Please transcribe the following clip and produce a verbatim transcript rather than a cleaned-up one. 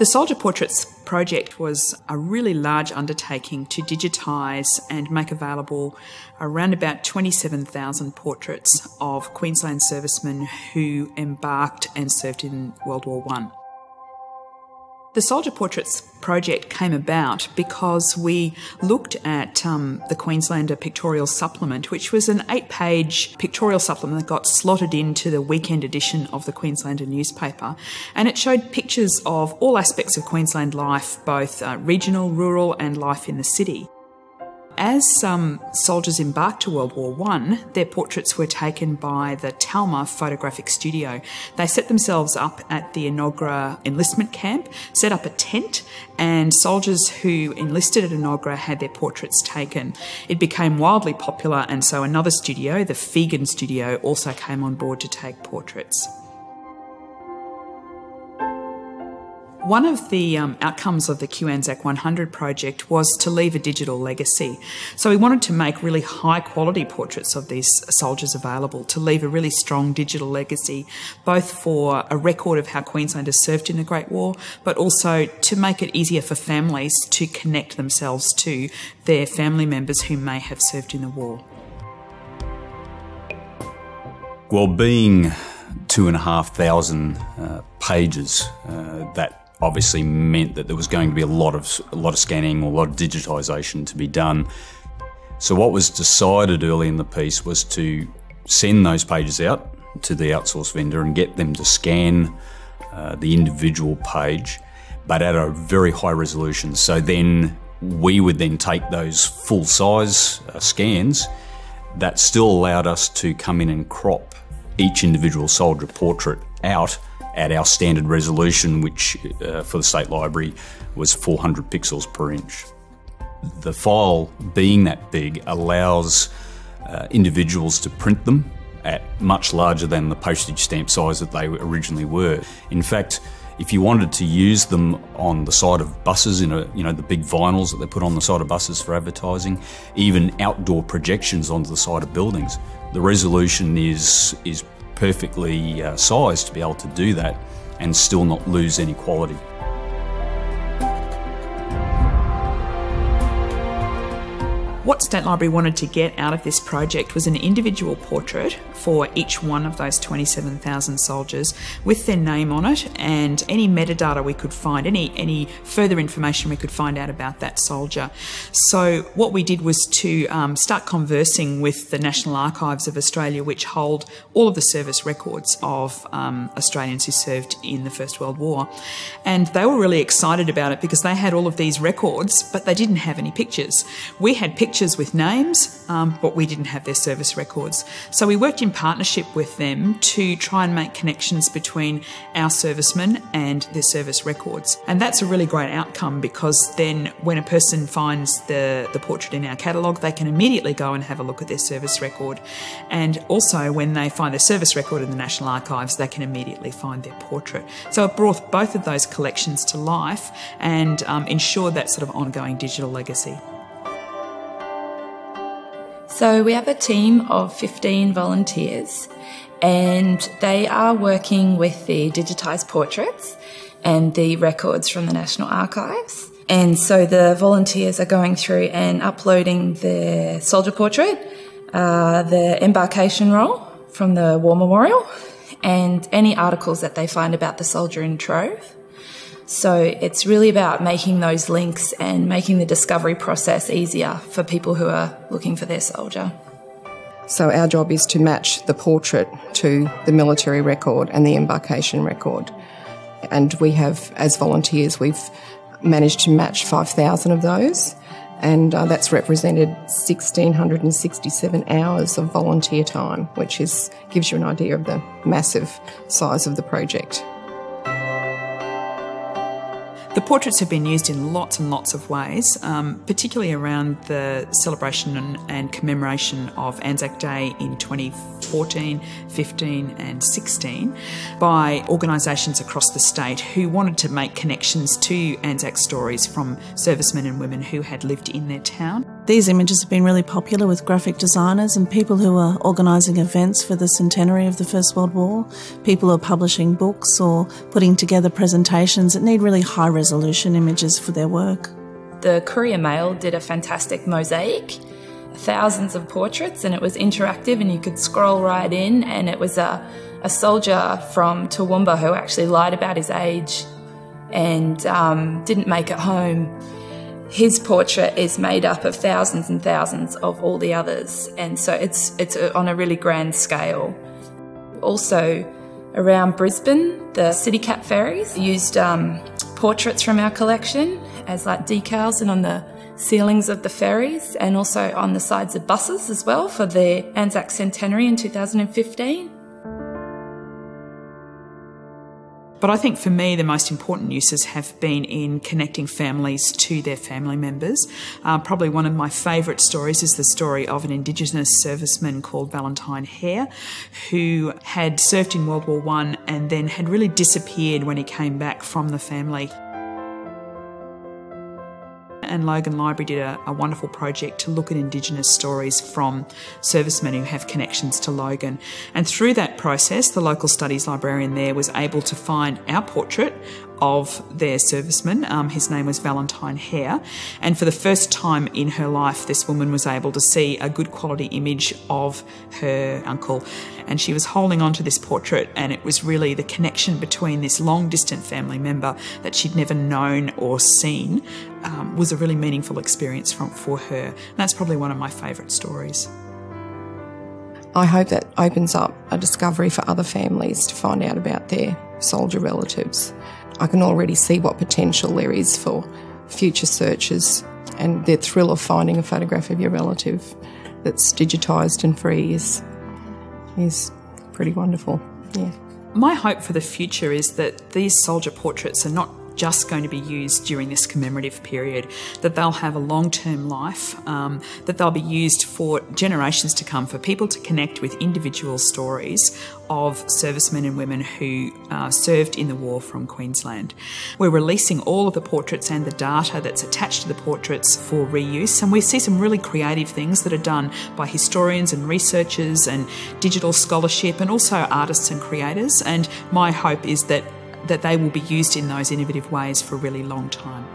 The Soldier Portraits project was a really large undertaking to digitise and make available around about twenty-seven thousand portraits of Queensland servicemen who embarked and served in World War One. The Soldier Portraits project came about because we looked at um, the Queenslander Pictorial Supplement, which was an eight-page pictorial supplement that got slotted into the weekend edition of the Queenslander newspaper, and it showed pictures of all aspects of Queensland life, both uh, regional, rural and life in the city. As some soldiers embarked to World War One, their portraits were taken by the Talma Photographic Studio. They set themselves up at the Enoggera enlistment camp, set up a tent, and soldiers who enlisted at Enoggera had their portraits taken. It became wildly popular, and so another studio, the Fegan Studio, also came on board to take portraits. One of the um, outcomes of the Q ANZAC one hundred project was to leave a digital legacy. So we wanted to make really high quality portraits of these soldiers available to leave a really strong digital legacy, both for a record of how Queenslanders served in the Great War, but also to make it easier for families to connect themselves to their family members who may have served in the war. Well, being two and a half thousand uh, pages, uh, that obviously meant that there was going to be a lot of a lot of scanning, a lot of digitisation to be done. So what was decided early in the piece was to send those pages out to the outsource vendor and get them to scan uh, the individual page, but at a very high resolution. So then we would then take those full size uh, scans. That still allowed us to come in and crop each individual soldier portrait out at our standard resolution, which uh, for the State Library was four hundred pixels per inch. The file being that big allows uh, individuals to print them at much larger than the postage stamp size that they originally were. In fact, if you wanted to use them on the side of buses, in a, you know, the big vinyls that they put on the side of buses for advertising, even outdoor projections onto the side of buildings, the resolution is, is perfectly uh, sized to be able to do that and still not lose any quality. What State Library wanted to get out of this project was an individual portrait for each one of those twenty-seven thousand soldiers with their name on it and any metadata we could find, any, any further information we could find out about that soldier. So what we did was to um, start conversing with the National Archives of Australia, which hold all of the service records of um, Australians who served in the First World War. And they were really excited about it because they had all of these records, but they didn't have any pictures. We had pictures with names, um, but we didn't have their service records. So we worked in partnership with them to try and make connections between our servicemen and their service records. And that's a really great outcome because then when a person finds the, the portrait in our catalogue, they can immediately go and have a look at their service record. And also when they find their service record in the National Archives, they can immediately find their portrait. So it brought both of those collections to life and um, ensured that sort of ongoing digital legacy. So we have a team of fifteen volunteers and they are working with the digitised portraits and the records from the National Archives. And so the volunteers are going through and uploading the soldier portrait, uh, the embarkation roll from the War Memorial and any articles that they find about the soldier in Trove. So it's really about making those links and making the discovery process easier for people who are looking for their soldier. So our job is to match the portrait to the military record and the embarkation record. And we have, as volunteers, we've managed to match five thousand of those, and uh, that's represented one thousand six hundred sixty-seven hours of volunteer time, which is, gives you an idea of the massive size of the project. The portraits have been used in lots and lots of ways, um, particularly around the celebration and, and commemoration of Anzac Day in twenty fourteen, fifteen and sixteen by organisations across the state who wanted to make connections to Anzac stories from servicemen and women who had lived in their town. These images have been really popular with graphic designers and people who are organising events for the centenary of the First World War. People are publishing books or putting together presentations that need really high resolution images for their work. The Courier Mail did a fantastic mosaic, thousands of portraits, and it was interactive and you could scroll right in, and it was a, a soldier from Toowoomba who actually lied about his age and um, didn't make it home. His portrait is made up of thousands and thousands of all the others, and so it's, it's on a really grand scale. Also around Brisbane, the City Cat Ferries used um, portraits from our collection as like decals and on the ceilings of the ferries, and also on the sides of buses as well for the Anzac Centenary in two thousand fifteen. But I think for me the most important uses have been in connecting families to their family members. Uh, probably one of my favourite stories is the story of an Indigenous serviceman called Valentine Hare, who had served in World War One and then had really disappeared when he came back from the family. And Logan Library did a, a wonderful project to look at Indigenous stories from servicemen who have connections to Logan. And through that process, the local studies librarian there was able to find our portrait of their serviceman. Um, his name was Valentine Hare, and for the first time in her life this woman was able to see a good quality image of her uncle, and she was holding on to this portrait, and it was really the connection between this long distant family member that she'd never known or seen um, was a really meaningful experience from, for her, and that's probably one of my favourite stories. I hope that opens up a discovery for other families to find out about their soldier relatives. I can already see what potential there is for future searches, and the thrill of finding a photograph of your relative that's digitised and free is, is pretty wonderful, yeah. My hope for the future is that these soldier portraits are not just going to be used during this commemorative period, that they'll have a long-term life, um, that they'll be used for generations to come, for people to connect with individual stories of servicemen and women who uh, served in the war from Queensland. We're releasing all of the portraits and the data that's attached to the portraits for reuse, and we see some really creative things that are done by historians and researchers and digital scholarship, and also artists and creators, and my hope is that that they will be used in those innovative ways for a really long time.